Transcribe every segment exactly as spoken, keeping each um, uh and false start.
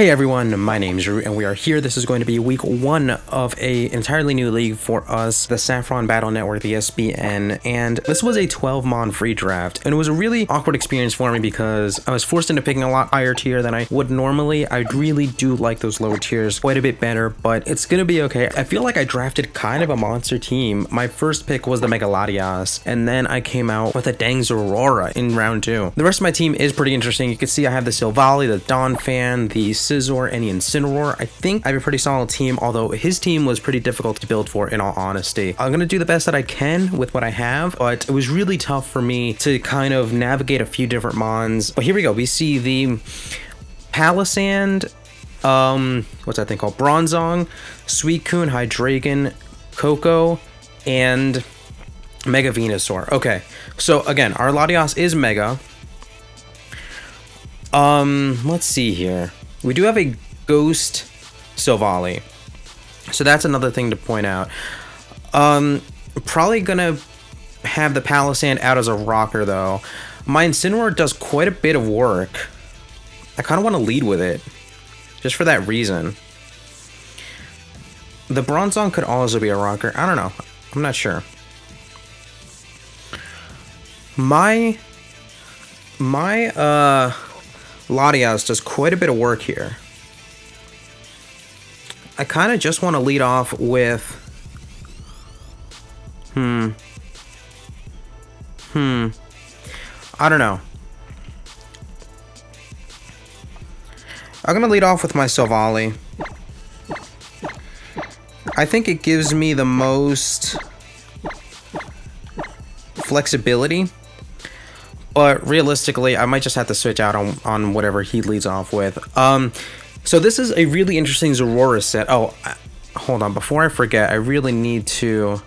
Hey everyone, my name is Rewt and we are here. This is going to be week one of a entirely new league for us, the Saffron Battle Network, the S B N, and this was a twelve mon free draft, and it was a really awkward experience for me because I was forced into picking a lot higher tier than I would normally. I really do like those lower tiers quite a bit better, but it's gonna be okay. I feel like I drafted kind of a monster team. My first pick was the Mega Latias, and then I came out with a dang Zeraora in round two. The rest of my team is pretty interesting. You can see I have the Silvally, the Donphan, the Scizor, and the Incineroar. I think I have a pretty solid team, although his team was pretty difficult to build for, in all honesty. I'm gonna do the best that I can with what I have, but it was really tough for me to kind of navigate a few different mons. But here we go. We see the Palisand, um, what's that thing called? Bronzong, Suicune, Hydreigon, Koko, and Mega Venusaur. Okay, so again, our Latios is Mega. Um, let's see here. We do have a Ghost Silvally, so that's another thing to point out. Um, probably gonna have the Palisand out as a rocker though. My Incineroar does quite a bit of work. I kind of want to lead with it, just for that reason. The Bronzong could also be a rocker. I don't know. I'm not sure. My, my, uh... Latias does quite a bit of work here. I kind of just want to lead off with... Hmm. Hmm. I don't know. I'm going to lead off with my Silvally. I think it gives me the most flexibility. But realistically, I might just have to switch out on, on whatever he leads off with. Um, so this is a really interesting Zeraora set. Oh, I, hold on. Before I forget, I really need to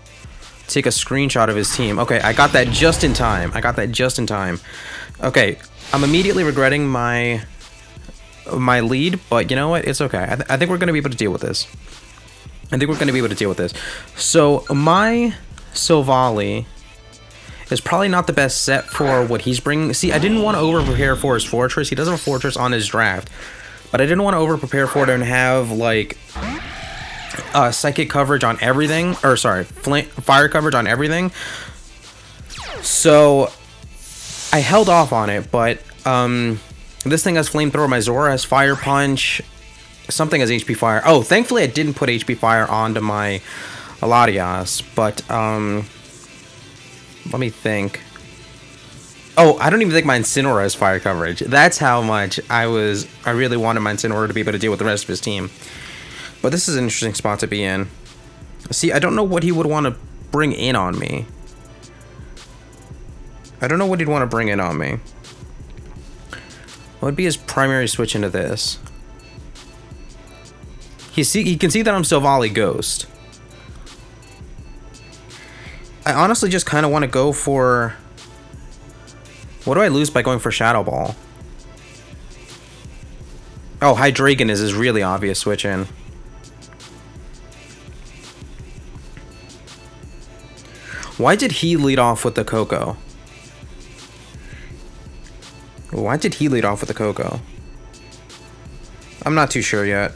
take a screenshot of his team. Okay, I got that just in time. I got that just in time. Okay, I'm immediately regretting my my lead, but you know what? It's okay. I, th I think we're going to be able to deal with this. I think we're going to be able to deal with this. So my Silvally... It's probably not the best set for what he's bringing. See, I didn't want to over prepare for his Fortress. He does have a Fortress on his draft, but I didn't want to over prepare for it and have like uh, psychic coverage on everything, or sorry, flame, fire coverage on everything. So I held off on it, but um, this thing has Flamethrower. My Zora has Fire Punch. Something has H P Fire. Oh, thankfully I didn't put H P Fire onto my Latias, but um. Let me think. Oh, I don't even think my Incineroar has fire coverage. That's how much I was... I really wanted my Incineroar to be able to deal with the rest of his team. But this is an interesting spot to be in. See, I don't know what he would want to bring in on me. I don't know what he'd want to bring in on me. What would be his primary switch into this? He, see, he can see that I'm Silvally Ghost. I honestly just kind of want to go for... What do I lose by going for Shadow Ball? Oh, Hydreigon is his really obvious switch in. Why did he lead off with the Koko? Why did he lead off with the Koko? I'm not too sure yet.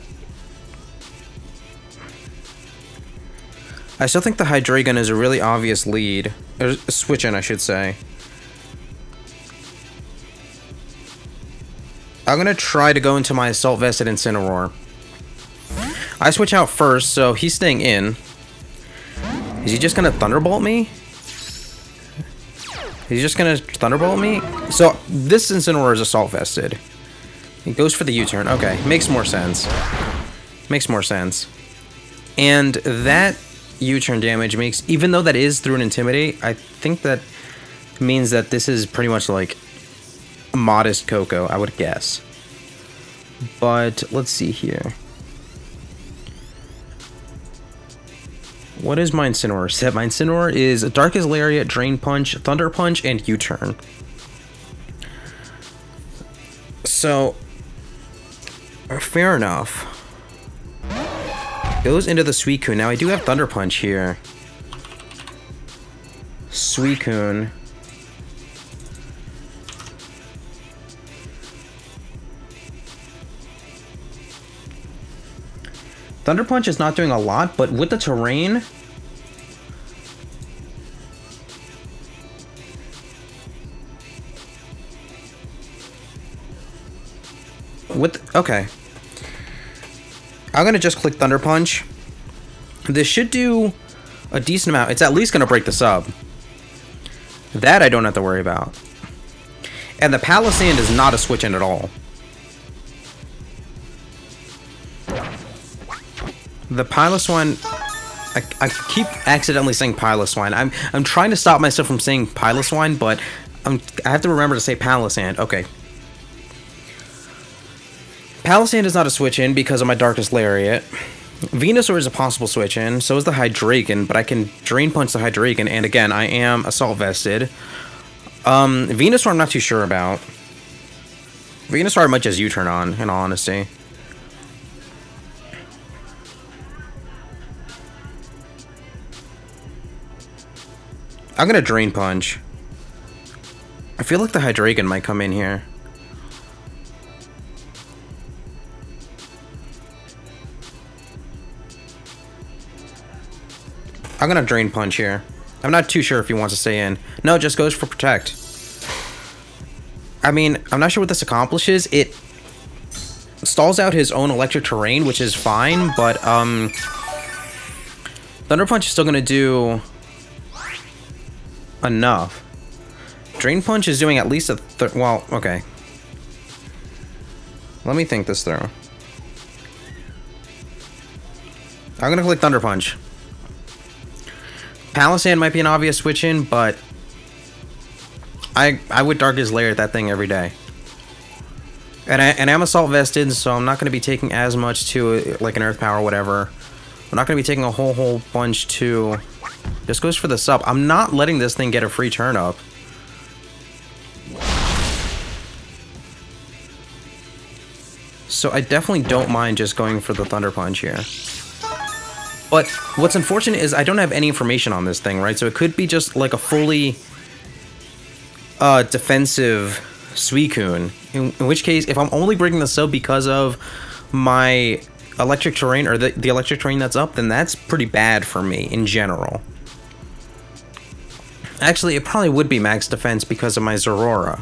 I still think the Hydreigon is a really obvious lead. Or switch in, I should say. I'm gonna try to go into my Assault Vest at Incineroar. I switch out first, so he's staying in. Is he just gonna Thunderbolt me? He's just gonna Thunderbolt me? So, this Incineroar is Assault Vested. He goes for the U-turn. Okay, makes more sense. Makes more sense. And that... U-turn damage makes, even though that is through an Intimidate, I think that means that this is pretty much like a modest Koko, I would guess. But let's see here. What is my Incineroar set? My Incineroar is Darkest Lariat, Drain Punch, Thunder Punch, and U-turn. So, fair enough. Goes into the Suicune. Now I do have Thunder Punch here. Suicune. Thunder Punch is not doing a lot, but with the terrain... With, okay. I'm going to just click Thunder Punch. This should do a decent amount. It's at least going to break the sub. That I don't have to worry about. And the Palisand is not a switch in at all. The Piloswine... I, I keep accidentally saying Piloswine. I'm I'm trying to stop myself from saying Piloswine, but I'm, I have to remember to say Palisand. Okay. Palisand is not a switch in because of my Darkness Lariat. Venusaur is a possible switch in, so is the Hydreigon, but I can Drain Punch the Hydreigon, and again, I am Assault Vested. Um, Venusaur I'm not too sure about. Venusaur I might just U-turn on, in all honesty. I'm gonna Drain Punch. I feel like the Hydreigon might come in here. I'm gonna Drain Punch here. I'm not too sure if he wants to stay in. No, it just goes for Protect. I mean, I'm not sure what this accomplishes. It stalls out his own electric terrain, which is fine, but um, Thunder Punch is still gonna do enough. Drain Punch is doing at least a third. Well, okay. Let me think this through. I'm gonna click Thunder Punch. Palisand might be an obvious switch in, but I I would Darkest Lair at that thing every day. And I and I'm Assault Vested, so I'm not going to be taking as much to like an Earth Power or whatever. I'm not going to be taking a whole whole bunch to. This goes for the sub. I'm not letting this thing get a free turn up. So I definitely don't mind just going for the Thunder Punch here. But what's unfortunate is I don't have any information on this thing, right? So it could be just like a fully uh, defensive Suicune. In, in which case, if I'm only breaking the sub because of my electric terrain or the, the electric terrain that's up, then that's pretty bad for me in general. Actually, it probably would be max defense because of my Zeraora.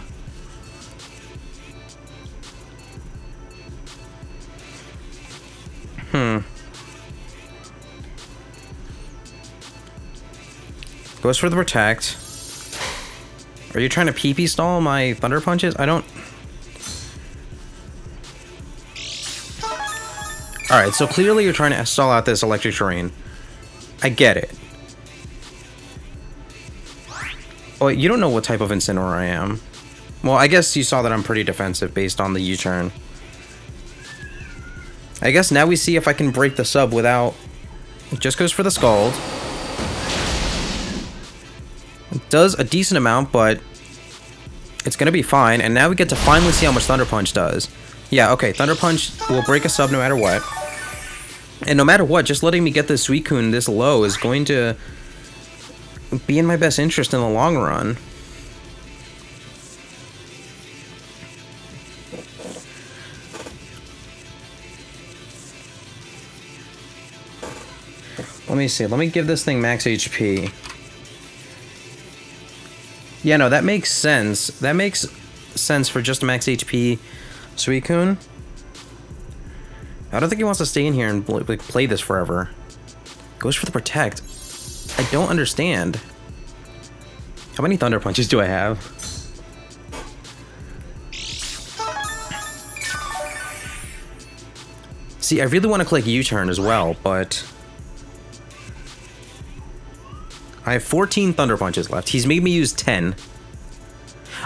Hmm. Goes for the Protect. Are you trying to P P stall my Thunder Punches? I don't... Alright, so clearly you're trying to stall out this electric terrain. I get it. Oh, you don't know what type of Incineroar I am. Well, I guess you saw that I'm pretty defensive based on the U-turn. I guess now we see if I can break the sub without... It just goes for the Scald. Does a decent amount, but it's gonna be fine. And now we get to finally see how much Thunder Punch does. Yeah, okay, Thunder Punch will break a sub no matter what. And no matter what, just letting me get this Suicune this low is going to be in my best interest in the long run. Let me see, let me give this thing max H P. Yeah, no, that makes sense. That makes sense for just max H P Suicune. I don't think he wants to stay in here and like, play this forever. Goes for the Protect. I don't understand. How many Thunder Punches do I have? See, I really want to click U-turn as well, but... I have fourteen Thunder Punches left. He's made me use ten.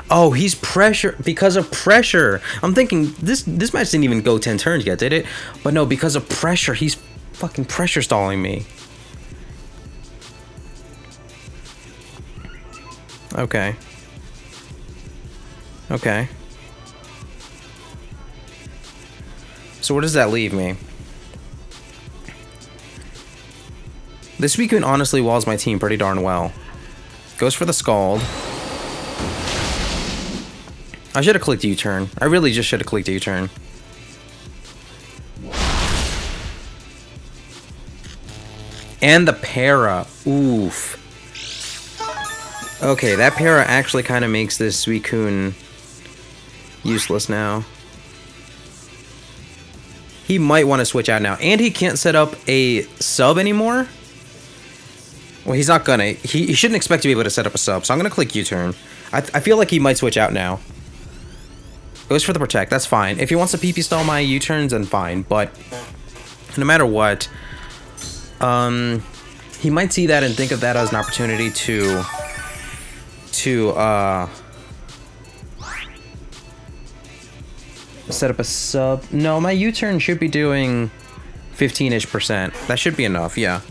Oh, he's pressure because of pressure. I'm thinking this this match didn't even go ten turns yet, did it? But no, because of pressure, he's fucking pressure stalling me. Okay. Okay. So where does that leave me? This Suicune honestly walls my team pretty darn well. Goes for the Scald. I should have clicked U-turn. I really just should have clicked U-turn. And the Para. Oof. Okay, that Para actually kind of makes this Suicune useless now. He might want to switch out now. And he can't set up a sub anymore. Well, he's not gonna. He, he shouldn't expect to be able to set up a sub, so I'm gonna click U-turn. I, I feel like he might switch out now. Goes for the Protect, that's fine. If he wants to P P stall my U-turns, then fine, but no matter what, um, he might see that and think of that as an opportunity to, to, uh, set up a sub. No, my U-turn should be doing fifteen-ish percent. That should be enough, yeah.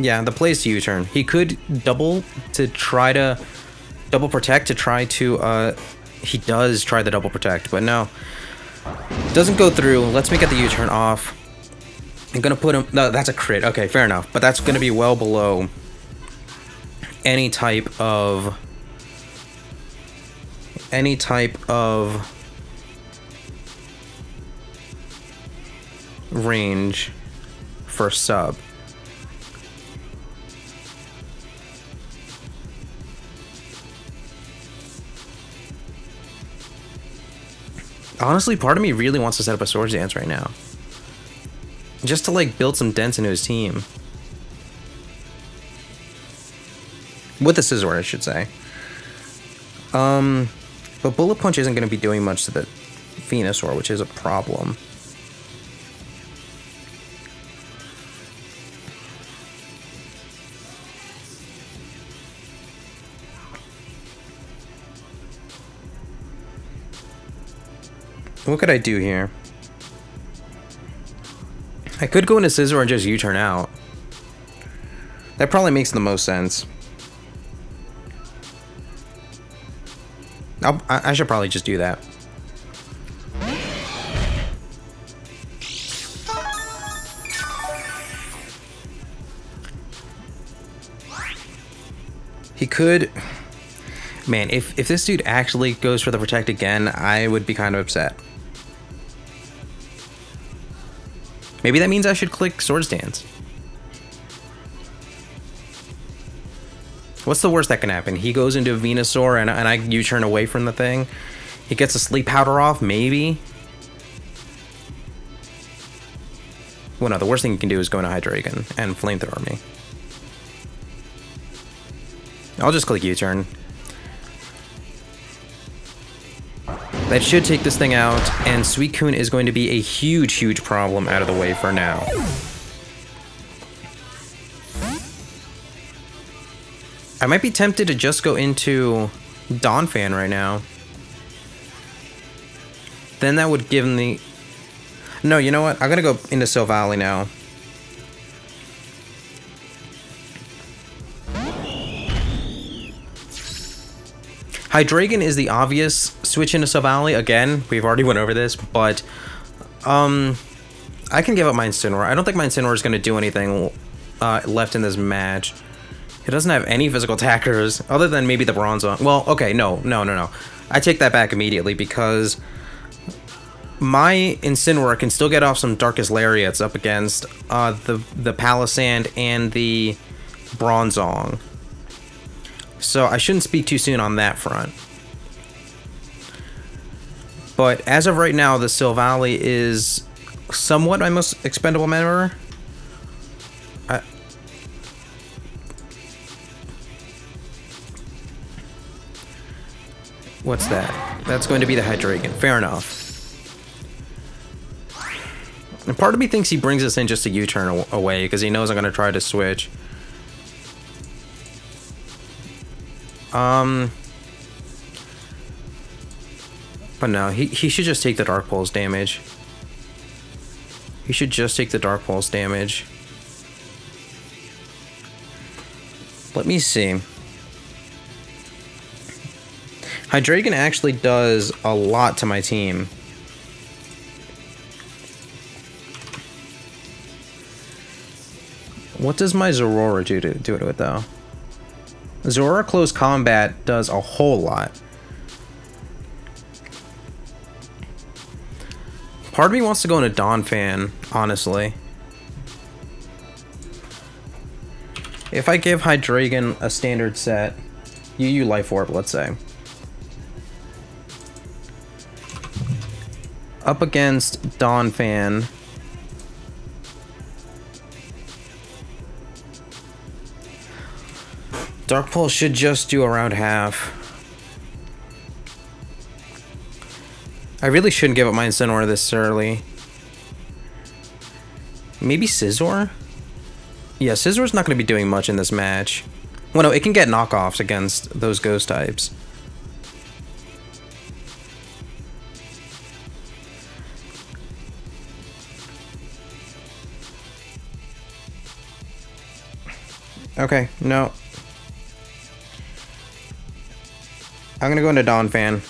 Yeah, the plays to U-turn. He could double to try to double protect to try to, uh, he does try the double protect, but no. Doesn't go through. Let's make it the U-turn off. I'm gonna put him, no, that's a crit. Okay, fair enough. But that's gonna be well below any type of, any type of range for sub. Honestly, part of me really wants to set up a Swords Dance right now. Just to, like, build some dents into his team. With a Scizor, I should say. Um, but Bullet Punch isn't going to be doing much to the Venusaur, which is a problem. What could I do here? I could go into Scizor and just U-turn out. That probably makes the most sense. I'll, I should probably just do that. He could... Man, if, if this dude actually goes for the Protect again, I would be kind of upset. Maybe that means I should click Swords Dance. What's the worst that can happen? He goes into Venusaur and, and I U-turn away from the thing. He gets a Sleep Powder off, maybe. Well, no, the worst thing you can do is go into Hydreigon and Flamethrower me. I'll just click U-turn. That should take this thing out, and Suicune is going to be a huge, huge problem out of the way for now. I might be tempted to just go into Donphan right now. Then that would give him the... No, you know what? I'm gonna go into Silvally now. Hydreigon is the obvious switch into Silvally. Again, we've already went over this, but um, I can give up my Incineroar. I don't think my Incineroar is going to do anything uh, left in this match. It doesn't have any physical attackers, other than maybe the Bronzong. Well, okay, no, no, no, no. I take that back immediately, because my Incineroar can still get off some Darkest Lariats up against uh, the, the Palisand and the Bronzong. So I shouldn't speak too soon on that front. But as of right now, the Silvally is somewhat my most expendable member. I... What's that? That's going to be the Hydreigon. Fair enough. And part of me thinks he brings us in just to U-turn away, because he knows I'm going to try to switch. Um, but no, he, he should just take the Dark Pulse damage. He should just take the Dark Pulse damage. Let me see. Hydreigon actually does a lot to my team. What does my Zeraora do to do it with, though? Zoroark Close Combat does a whole lot. Part of me wants to go into Donphan, honestly. If I give Hydreigon a standard set, U U Life Orb, let's say. Up against Donphan. Dark Pulse should just do around half. I really shouldn't give up my Incineroar this early. Maybe Scizor? Yeah, Scizor's not going to be doing much in this match. Well, no, it can get knockoffs against those ghost types. Okay, no. I'm going to go into Donphan.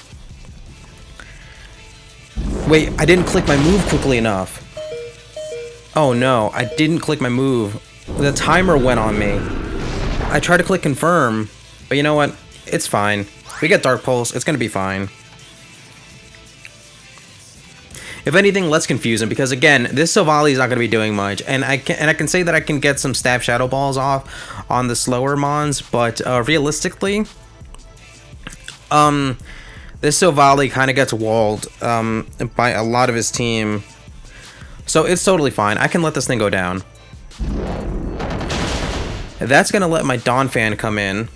Wait, I didn't click my move quickly enough. Oh no, I didn't click my move. The timer went on me. I tried to click confirm, but you know what? It's fine. We get Dark Pulse, it's gonna be fine. If anything, let's confuse him, because again, this Silvally is not gonna be doing much. And I can and I can say that I can get some Staff Shadow Balls off on the slower mons, but uh, realistically, um, this Silvally kind of gets walled um, by a lot of his team. So it's totally fine. I can let this thing go down. That's going to let my Donphan come in.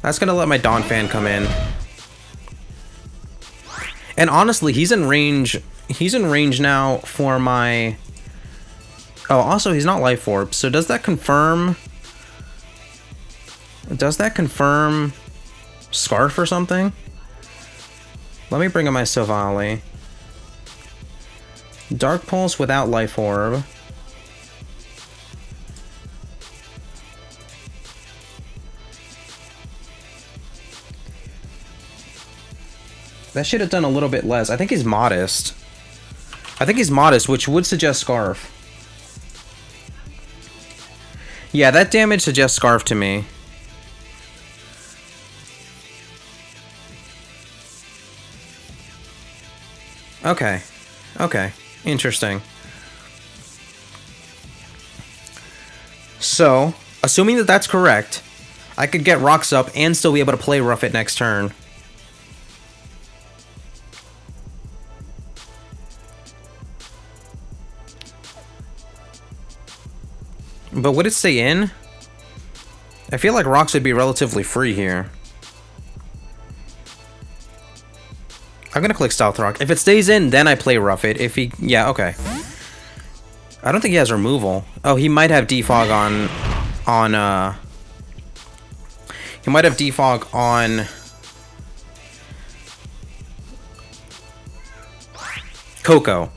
That's going to let my Donphan come in. And honestly, he's in range. He's in range now for my... Oh, also, he's not Life Orb, so does that confirm... Does that confirm... Scarf or something? Let me bring in my Silvally. Dark Pulse without Life Orb. That should have done a little bit less. I think he's modest. I think he's modest, which would suggest Scarf. Yeah, that damage suggests Scarf to me. Okay. Okay. Interesting. So, assuming that that's correct, I could get Rocks Up and still be able to play Rough It next turn. But would it stay in? I feel like Rocks would be relatively free here. I'm gonna click Stealth Rock. If it stays in, then I play Rough It. If he... Yeah, okay. I don't think he has removal. Oh, he might have Defog on... On, uh... He might have Defog on... Koko.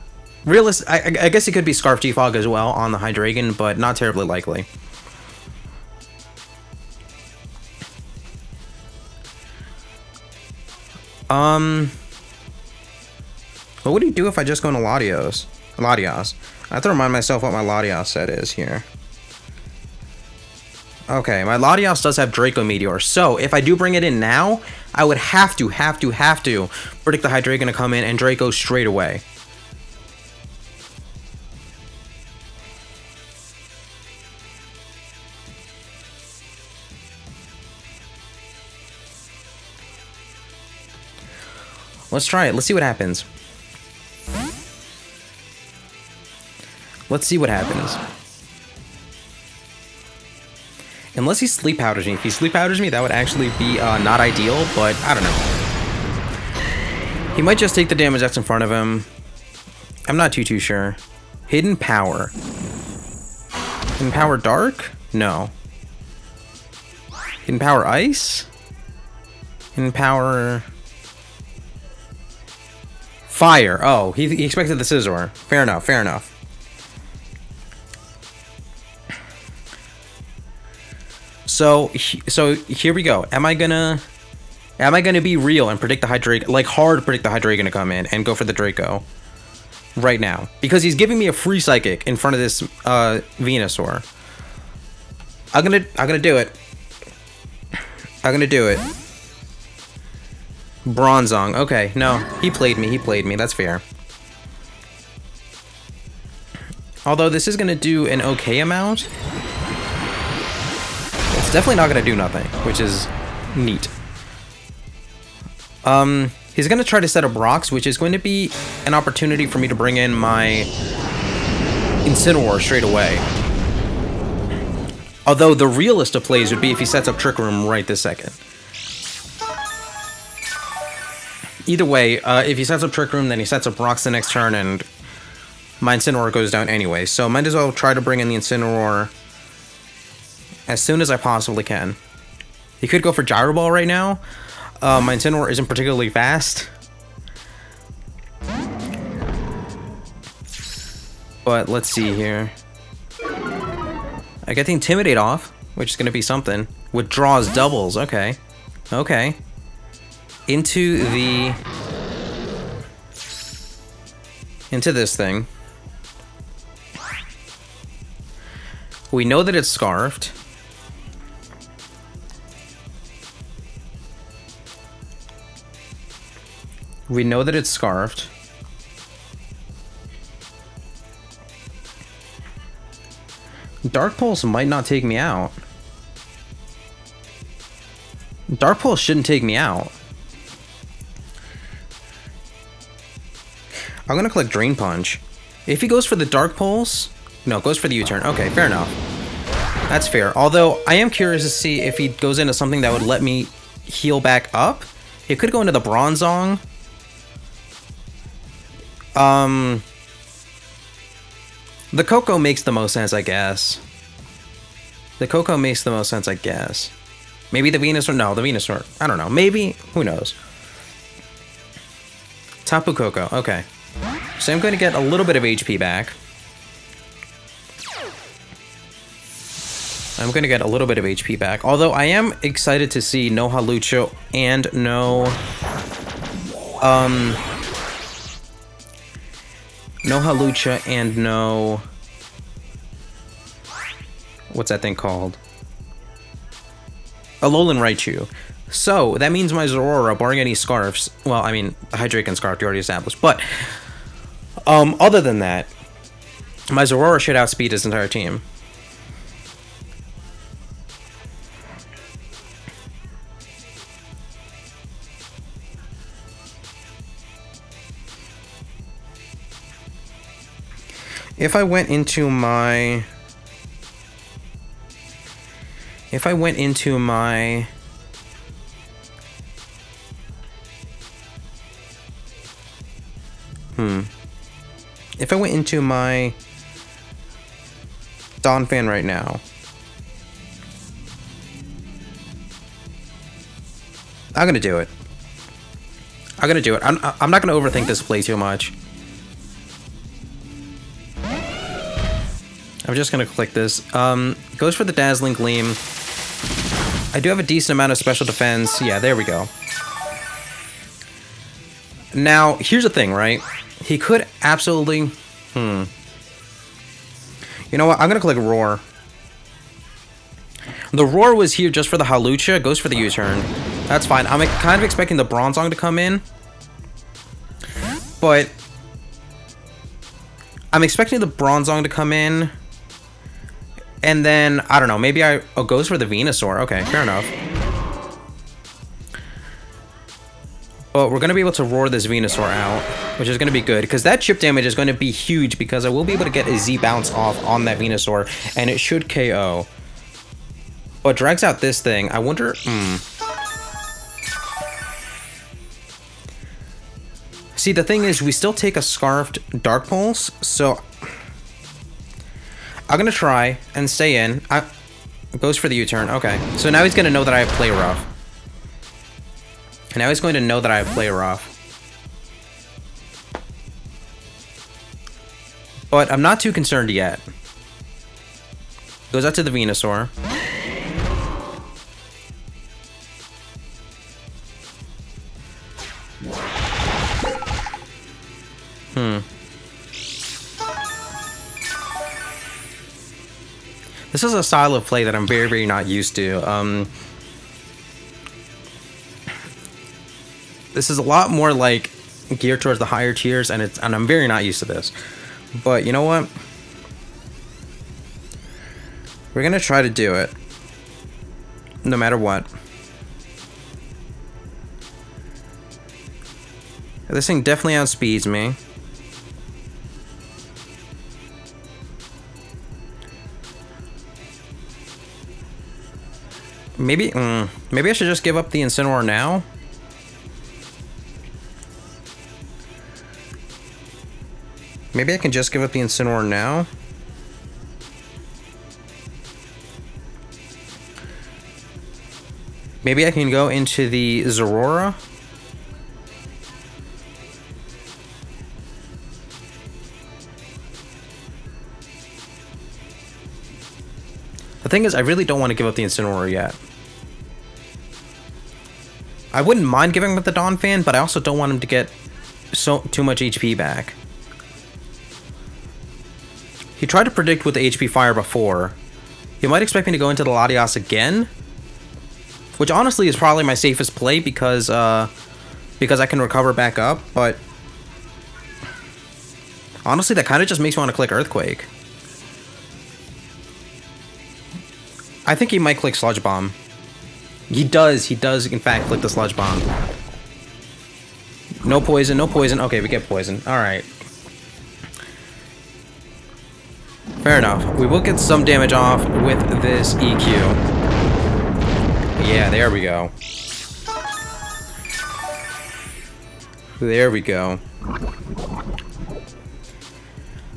Realist, I, I guess it could be Scarf Defog as well on the Hydreigon, but not terribly likely. Um, what would he do if I just go into Latios? Latias. I have to remind myself what my Latias set is here. Okay, my Latias does have Draco Meteor, so if I do bring it in now, I would have to, have to, have to predict the Hydreigon to come in and Draco straight away. Let's try it. Let's see what happens. Let's see what happens. Unless he sleep powders me. If he sleep powders me, that would actually be uh, not ideal, but I don't know. He might just take the damage that's in front of him. I'm not too, too sure. Hidden Power. Hidden Power Dark? No. Hidden Power Ice? Hidden Power... Fire. Oh, he, he expected the Scizor. Fair enough, fair enough. So, so here we go. Am I gonna... Am I gonna be real and predict the Hydreigon... Like, hard predict the Hydreigon to come in and go for the Draco? Right now. Because he's giving me a free Psychic in front of this uh, Venusaur. I'm gonna... I'm gonna do it. I'm gonna do it. Bronzong. Okay, no. He played me. He played me. That's fair. Although this is going to do an okay amount. It's definitely not going to do nothing, which is neat. Um, he's going to try to set up rocks, which is going to be an opportunity for me to bring in my Incineroar straight away. Although the realest of plays would be if he sets up Trick Room right this second. Either way, uh, if he sets up Trick Room, then he sets up rocks the next turn, and my Incineroar goes down anyway. So might as well try to bring in the Incineroar as soon as I possibly can. He could go for Gyro Ball right now. Uh, my Incineroar isn't particularly fast. But let's see here. I get the Intimidate off, which is going to be something. Withdraws doubles, okay. Okay. Into the... Into this thing. We know that it's Scarfed. We know that it's Scarfed. Dark Pulse might not take me out. Dark Pulse shouldn't take me out. I'm going to collect Drain Punch. If he goes for the Dark Pulse... No, goes for the U-turn. Okay, fair enough. That's fair. Although, I am curious to see if he goes into something that would let me heal back up. It could go into the Bronzong. Um... The Koko makes the most sense, I guess. The Koko makes the most sense, I guess. Maybe the Venusaur? No, the Venusaur. I don't know. Maybe? Who knows? Tapu Koko. Okay. So I'm going to get a little bit of H P back. I'm going to get a little bit of H P back. Although I am excited to see no Hawlucha and no... Um... No Hawlucha and no... What's that thing called? Alolan Raichu. So, that means my Zeraora, barring any Scarfs... Well, I mean, Hydreigon Scarf, you already established, but... Um, other than that, my Zeraora should outspeed his entire team. If I went into my... If I went into my... Hmm. If I went into my... Donphan right now... I'm gonna do it. I'm gonna do it. I'm, I'm not gonna overthink this play too much. I'm just going to click this. Um, goes for the Dazzling Gleam. I do have a decent amount of special defense. Yeah, there we go. Now, here's the thing, right? He could absolutely... Hmm. You know what? I'm going to click Roar. The Roar was here just for the Hawlucha. Goes for the U-turn. That's fine. I'm kind of expecting the Bronzong to come in. But... I'm expecting the Bronzong to come in. And then, I don't know, maybe I... Oh, goes for the Venusaur. Okay, fair enough. But we're going to be able to Roar this Venusaur out, which is going to be good, because that chip damage is going to be huge, because I will be able to get a Z-Bounce off on that Venusaur, and it should K O. Oh, it drags out this thing. I wonder... Hmm. See, the thing is, we still take a Scarfed Dark Pulse, so... I'm gonna try and stay in. I goes for the U-turn. Okay, so now he's gonna know that I have Play Rough. And now he's going to know that I have Play Rough. But I'm not too concerned yet. Goes out to the Venusaur. Hmm. This is a style of play that I'm very, very not used to. Um, This is a lot more like geared towards the higher tiers, and it's and I'm very not used to this. But you know what? We're gonna try to do it, no matter what. This thing definitely outspeeds me. Maybe, mm, maybe I should just give up the Incineroar now. Maybe I can just give up the Incineroar now. Maybe I can go into the Zeraora. The thing is, I really don't want to give up the Incineroar yet. I wouldn't mind giving up the Donphan, but I also don't want him to get so too much H P back. He tried to predict with the H P fire before. He might expect me to go into the Latias again, which honestly is probably my safest play because uh, because I can recover back up. But honestly, that kind of just makes me want to click Earthquake. I think he might click Sludge Bomb. He does, he does in fact click the Sludge Bomb. No poison, no poison. Okay, we get poison. Alright. Fair enough. We will get some damage off with this E Q. Yeah, there we go. There we go.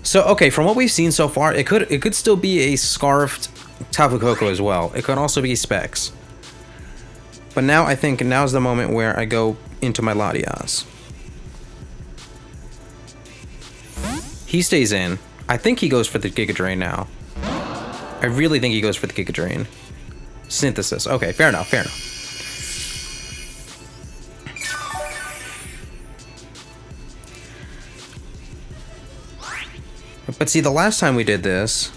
So, okay, from what we've seen so far, it could it could still be a Scarfed Tapu Koko as well. It could also be Specs. But now I think now's the moment where I go into my Latias. He stays in. I think he goes for the Giga Drain now. I really think he goes for the Giga Drain. Synthesis. Okay, fair enough, fair enough. But see, the last time we did this,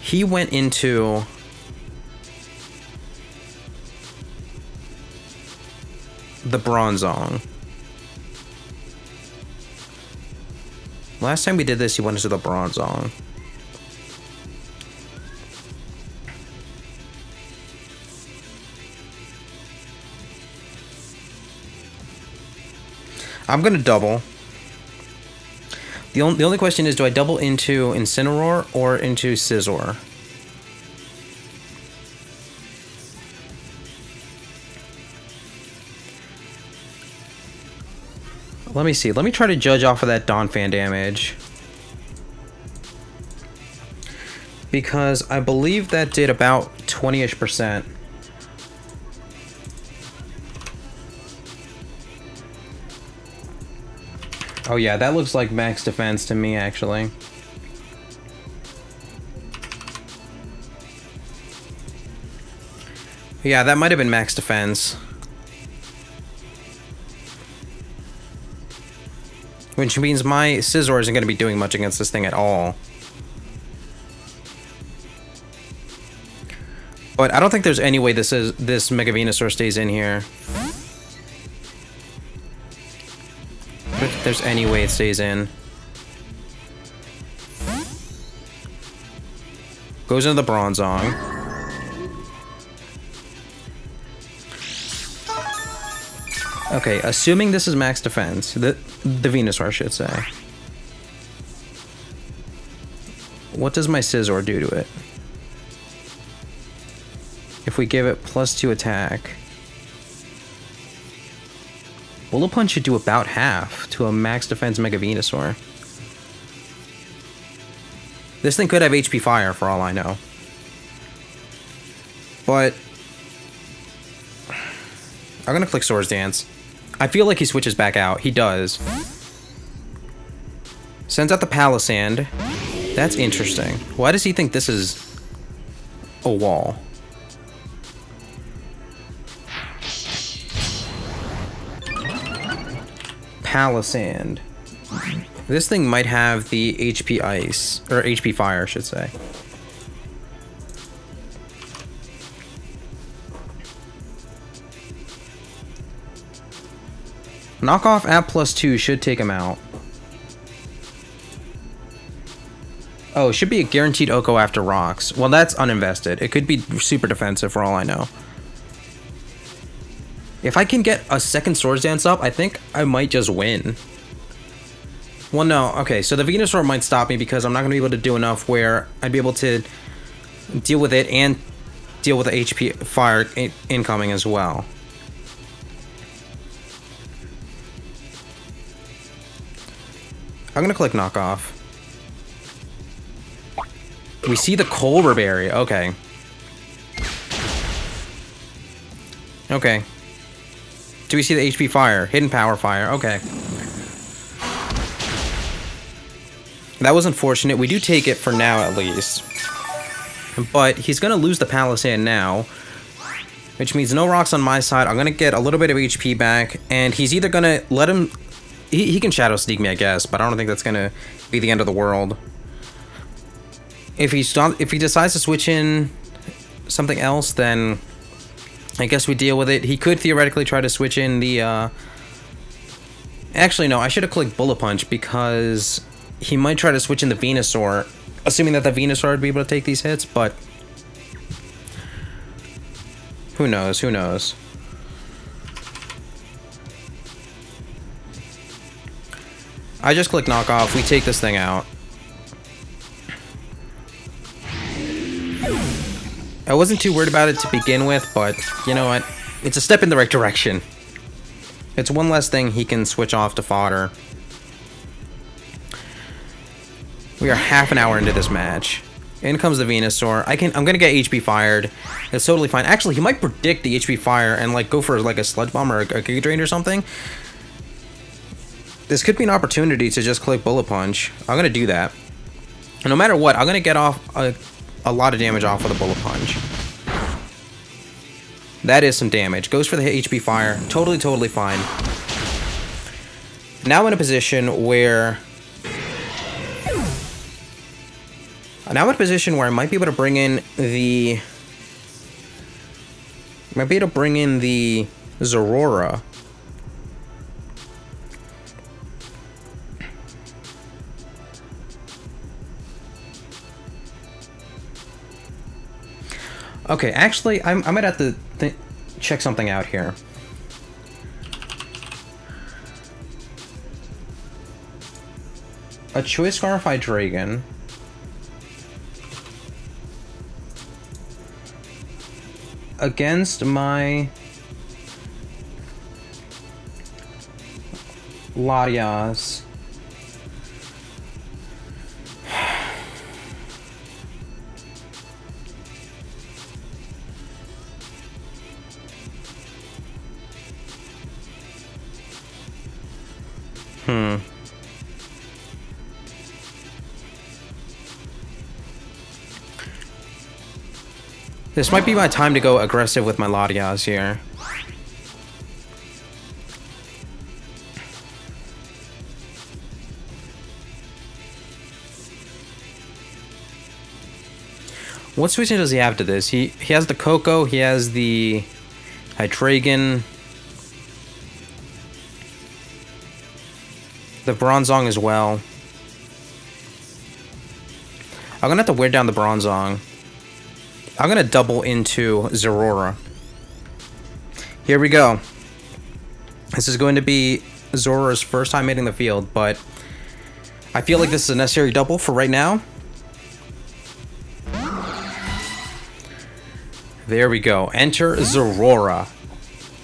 he went into... the Bronzong. Last time we did this, he went into the Bronzong. I'm gonna double. The only the only question is, do I double into Incineroar or into Scizor? Let me see. Let me try to judge off of that Donphan damage, because I believe that did about twenty-ish percent. Oh yeah, that looks like max defense to me, actually. Yeah, that might have been max defense. Which means my Scizor isn't going to be doing much against this thing at all. But I don't think there's any way this is this Mega Venusaur stays in here. I don't think there's any way it stays in. Goes into the Bronzong. Okay, assuming this is max defense, the, the Venusaur I should say. What does my Scizor do to it? If we give it plus two attack, Bullet Punch should do about half to a max defense Mega Venusaur. This thing could have H P fire for all I know. But I'm gonna click Swords Dance. I feel like he switches back out. He does. Sends out the Palisand. That's interesting. Why does he think this is a wall? Palisand. This thing might have the H P ice, or H P fire, I should say. Knock off at plus two should take him out. Oh, it should be a guaranteed Oko after rocks. Well, that's uninvested. It could be super defensive for all I know. If I can get a second Swords Dance up, I think I might just win. Well, no. Okay, so the Venusaur might stop me because I'm not going to be able to do enough where I'd be able to deal with it and deal with the H P fire in incoming as well. I'm going to click Knock Off. We see the Colbur Berry. Okay. Okay. Do we see the H P fire? Hidden power fire. Okay. That was unfortunate. We do take it for now, at least. But he's going to lose the Palisand now, which means no rocks on my side. I'm going to get a little bit of H P back, and he's either going to let him... He, he can Shadow Sneak me, I guess, but I don't think that's going to be the end of the world. If he, stop, if he decides to switch in something else, then... I guess we deal with it. He could theoretically try to switch in the, uh... Actually, no, I should have clicked Bullet Punch because he might try to switch in the Venusaur, assuming that the Venusaur would be able to take these hits, but... Who knows, who knows. I just clicked Knock Off. We take this thing out. I wasn't too worried about it to begin with, but you know what? It's a step in the right direction. It's one less thing he can switch off to fodder. We are half an hour into this match. In comes the Venusaur. I can, I'm gonna get H P fired. It's totally fine. Actually, he might predict the H P fire and like go for like a Sludge Bomb or a, a Giga Drain or something. This could be an opportunity to just click Bullet Punch. I'm gonna do that. And no matter what, I'm gonna get off a a lot of damage off of the Bullet Punch. That is some damage. Goes for the H P fire. Totally, totally fine. Now I'm in a position where... Now I'm in a position where I might be able to bring in the... I might be able to bring in the Zeraora. Okay, actually, I'm, I might have to th check something out here. A Choice Scarf Hydreigon. Against my... Latias. Hmm. This might be my time to go aggressive with my Latias here. What switching does he have to this? He he has the Koko, he has the Hydreigon. The Bronzong as well. I'm gonna have to wear down the Bronzong. I'm gonna double into Zeraora. Here we go. This is going to be Zoroark's first time hitting the field, but I feel like this is a necessary double for right now. There we go. Enter Zeraora.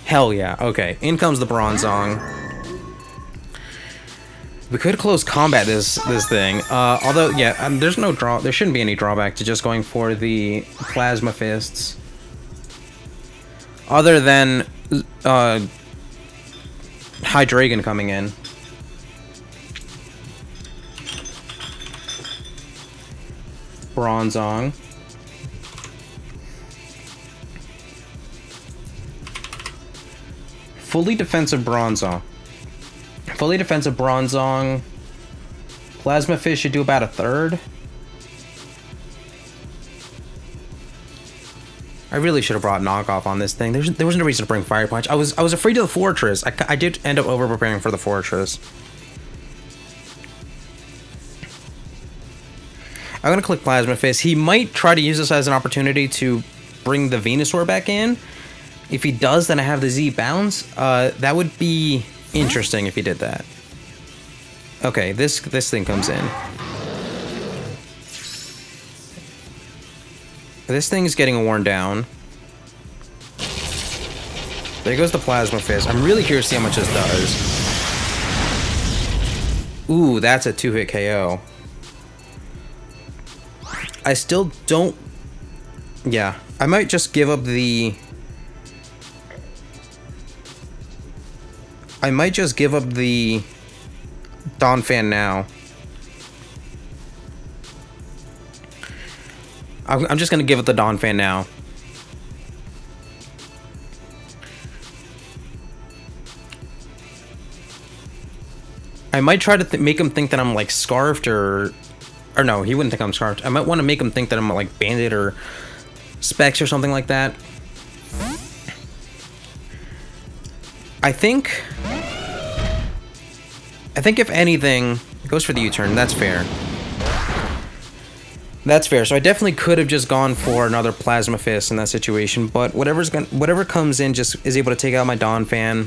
Hell yeah. Okay, in comes the Bronzong. We could close combat this this thing. Uh, although, yeah, um, there's no draw. There shouldn't be any drawback to just going for the Plasma Fists. Other than uh, Hydreigon coming in. Bronzong. Fully defensive Bronzong. Fully defensive Bronzong. Plasma Fish should do about a third. I really should have brought knockoff on this thing. There's, there was no reason to bring Fire Punch. I was I was afraid of the Fortress. I, I did end up over preparing for the Fortress. I'm gonna click Plasma Fist. He might try to use this as an opportunity to bring the Venusaur back in. If he does, then I have the Z bounce. Uh, that would be interesting if he did that. Okay, this this thing comes in. This thing's getting worn down. There goes the Plasma Fist. I'm really curious to see how much this does. Ooh, that's a two-hit K O. I still don't... Yeah, I might just give up the... I might just give up the Donphan now. I'm just going to give it the Donphan now. I might try to th make him think that I'm like Scarfed or... Or no, he wouldn't think I'm Scarfed. I might want to make him think that I'm like Bandit or Specs or something like that. I think... I think if anything, it goes for the U-turn. That's fair. That's fair. So I definitely could have just gone for another Plasma Fist in that situation, but whatever's gonna, whatever comes in just is able to take out my Donphan.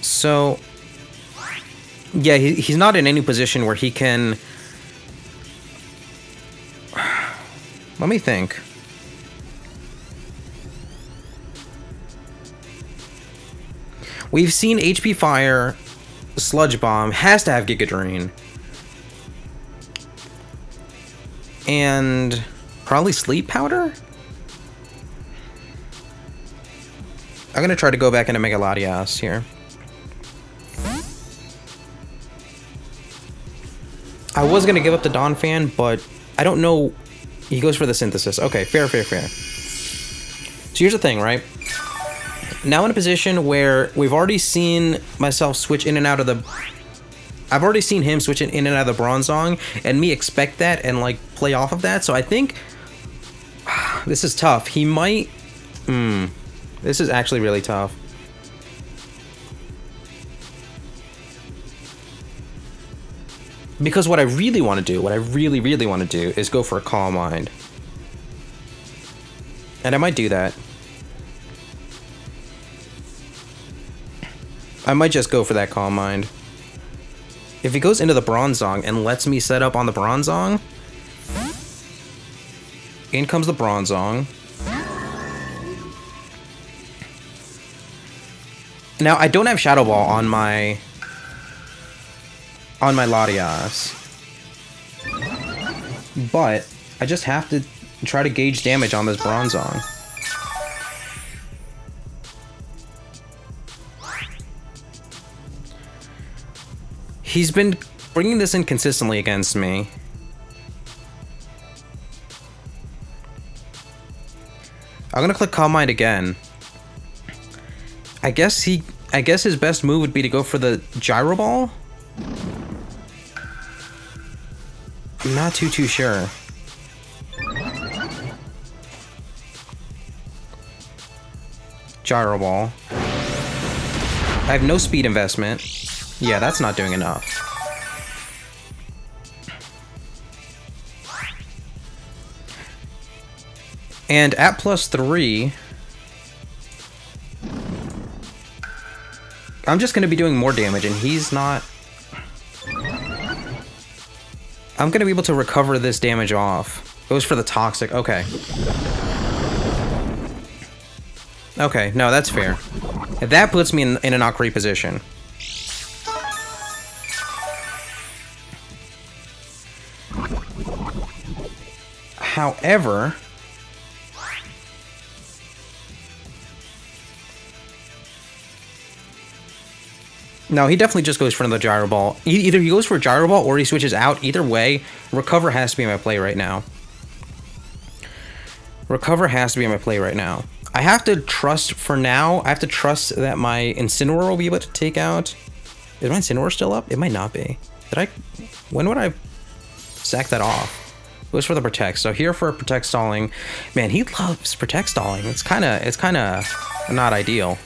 So, yeah, he, he's not in any position where he can. Let me think. We've seen H P Fire, Sludge Bomb, has to have Giga Drain. And probably Sleep Powder? I'm going to try to go back into Mega Latias here. I was going to give up the Donphan, but I don't know. He goes for the Synthesis. Okay, fair, fair, fair. So here's the thing, right? Now in a position where we've already seen myself switch in and out of the... I've already seen him switch in and out of the Bronzong, and me expect that and, like, play off of that. So I think... This is tough. He might... Hmm. This is actually really tough. Because what I really want to do, what I really, really want to do, is go for a Calm Mind. And I might do that. I might just go for that Calm Mind. If he goes into the Bronzong and lets me set up on the Bronzong... In comes the Bronzong. Now, I don't have Shadow Ball on my... on my Latias. But, I just have to try to gauge damage on this Bronzong. He's been bringing this in consistently against me. I'm gonna click Calm Mind again. I guess he, I guess his best move would be to go for the Gyro Ball? I'm not too, too sure. Gyro Ball. I have no speed investment. Yeah, that's not doing enough. And at plus three, I'm just going to be doing more damage, and he's not... I'm going to be able to recover this damage off. Goes for the Toxic. Okay. Okay, no, that's fair. That puts me in, in an awkward position. However, no, he definitely just goes for another Gyro Ball. Either he goes for a Gyro Ball or he switches out. Either way, Recover has to be in my play right now. Recover has to be in my play right now. I have to trust for now. I have to trust that my Incineroar will be able to take out. Is my Incineroar still up? It might not be. Did I? When would I sack that off? It was for the protect. So here for protect stalling. Man, he loves protect stalling. It's kind of it's kind of not ideal.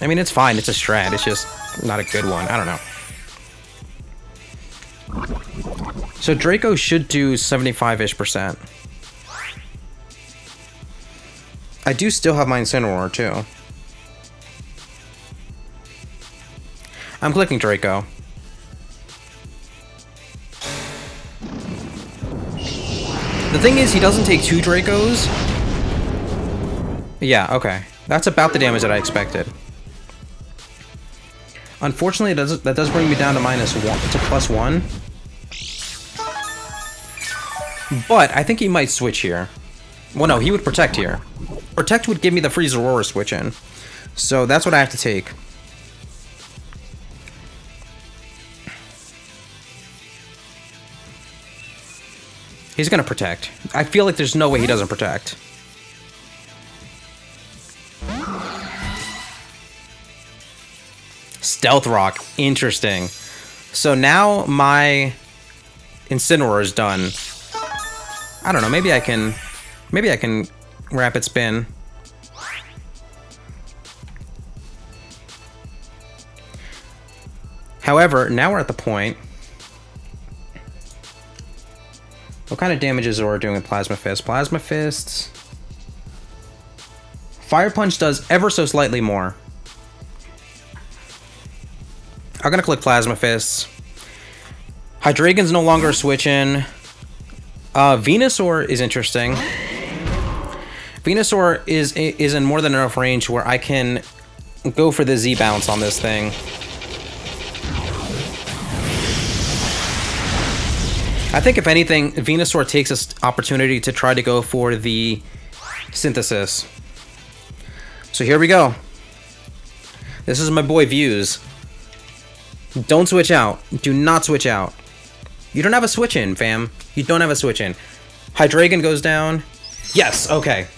I mean, it's fine. It's a strat. It's just not a good one. I don't know. So Draco should do seventy-five-ish percent. I do still have my Incineroar, too. I'm clicking Draco. The thing is, he doesn't take two Dracos. Yeah, okay. That's about the damage that I expected. Unfortunately, it does, that does bring me down to minus one, to plus one. But I think he might switch here. Well, no, he would protect here. Protect would give me the free Zeraora switch in. So that's what I have to take. He's gonna protect. I feel like there's no way he doesn't protect. Stealth Rock, interesting. So now my Incineroar is done. I don't know, maybe I can, maybe I can Rapid Spin. However, now we're at the point. What kind of damage is Zora doing with Plasma Fist? Plasma Fists. Fire Punch does ever so slightly more. I'm gonna click Plasma Fists. Hydreigon's no longer switching. Uh, Venusaur is interesting. Venusaur is is in more than enough range where I can go for the Z bounce on this thing. I think if anything, Venusaur takes this opportunity to try to go for the synthesis. So here we go. This is my boy Views. Don't switch out. Do not switch out. You don't have a switch in, fam. You don't have a switch in. Hydreigon goes down. Yes, okay.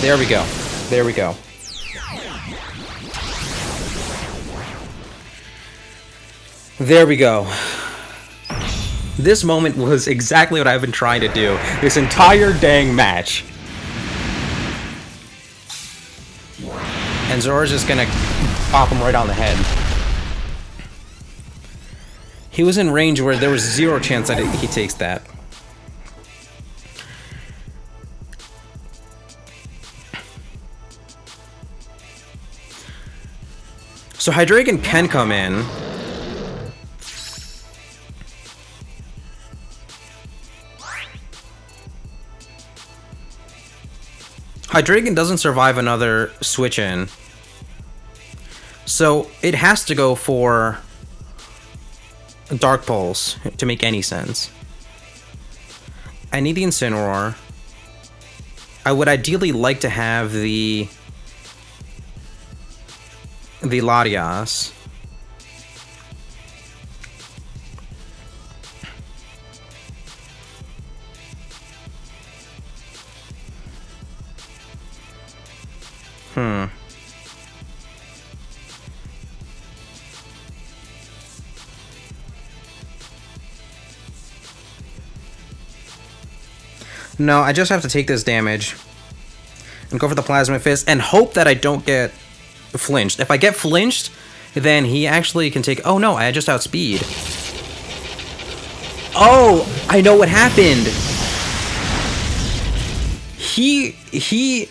There we go. There we go. There we go. This moment was exactly what I've been trying to do this entire dang match. And Zora's just gonna pop him right on the head. He was in range where there was zero chance that he takes that. So Hydreigon can come in. Hydreigon doesn't survive another switch in. So it has to go for Dark Pulse to make any sense. I need the Incineroar. I would ideally like to have the the Latias. Hmm. No, I just have to take this damage and go for the Plasma Fist and hope that I don't get flinched. If I get flinched, then he actually can take... Oh no, I just outspeed. Oh, I know what happened. He... he...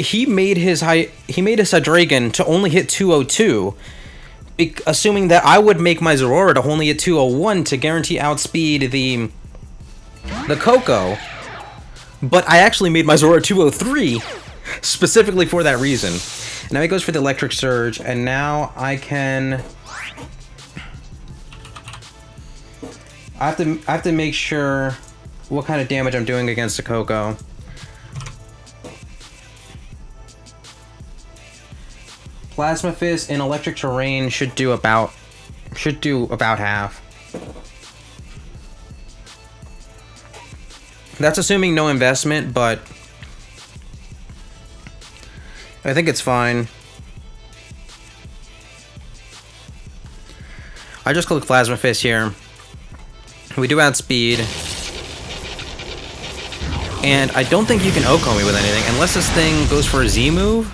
He made his high, he made his Hydreigon to only hit two oh two, assuming that I would make my Zeraora to only hit two oh one to guarantee outspeed the the Koko. But I actually made my Zeraora two oh three specifically for that reason. Now he goes for the Electric Surge, and now I can. I have to I have to make sure what kind of damage I'm doing against the Koko. Plasma Fist and Electric Terrain should do about should do about half. That's assuming no investment, but I think it's fine. I just click Plasma Fist here. We do add speed. And I don't think you can Oko me with anything, unless this thing goes for a Z move.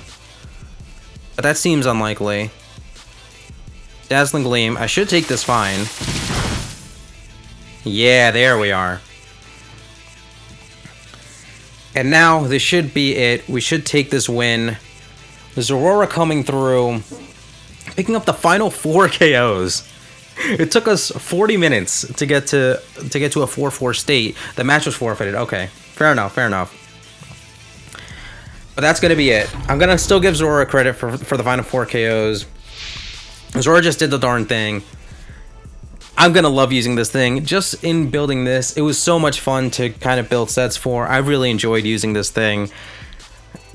But that seems unlikely. Dazzling Gleam. I should take this fine. Yeah, there we are. And now, this should be it. We should take this win. Zeraora coming through. Picking up the final four K Os. It took us forty minutes to get to to get to a four four state. The match was forfeited. Okay, fair enough, fair enough. But that's gonna be it. I'm gonna still give Zeraora credit for for the final four K Os. Zeraora just did the darn thing. I'm gonna love using this thing. Just in building this, it was so much fun to kind of build sets for. I really enjoyed using this thing.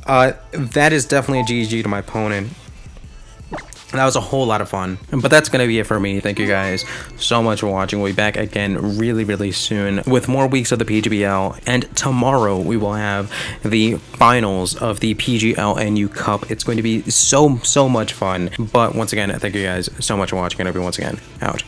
Uh, that is definitely a G G to my opponent. That was a whole lot of fun. But that's going to be it for me. Thank you guys so much for watching. We'll be back again really, really soon with more weeks of the P G B L. And tomorrow we will have the finals of the P G L N U Cup. It's going to be so, so much fun. But once again, thank you guys so much for watching. And everyone, once again, out.